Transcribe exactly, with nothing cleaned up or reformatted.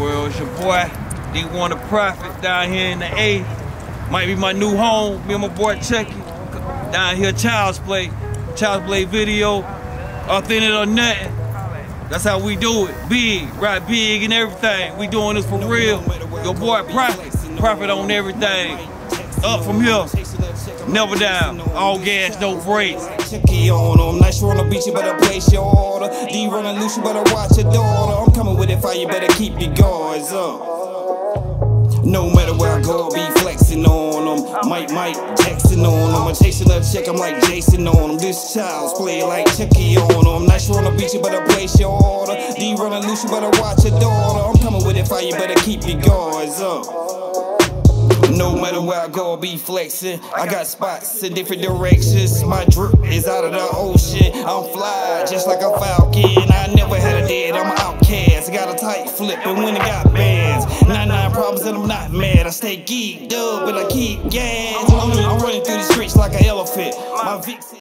world, it's your boy D one the Prophet down here in the A. Might be my new home. Me and my boy Chucky down here, Child's Play, Child's Play video, authentic or nothing. That's how we do it. Big, right? Big and everything. We doing this for real. Your boy Prophet, Prophet on everything. Up from here. Never down, all gas, no brakes. Chucky on them, nice on the beach, you better place your order. D running loose, you better watch your daughter. I'm coming with it, fire, you better keep your guards up. No matter where I go, I'll be flexing on them. Mike, Mike, Jackson on them. I'm chasing that chick, I'm like Jason on them. This child's play like Chucky on them. Nice on the beach, you better place your order. D running loose, you better watch your daughter. I'm coming with it, fire, you better keep your guards up. No matter where I go, I'll be flexing. I got spots in different directions. My drip is out of the ocean. I'm fly, just like a falcon. I never had a dead, I'm an outcast. Got a tight flip, and when it got bands, ninety-nine problems, and I'm not mad. I stay geeked up, but I keep gas. I'm running through the streets like an elephant. My Vicks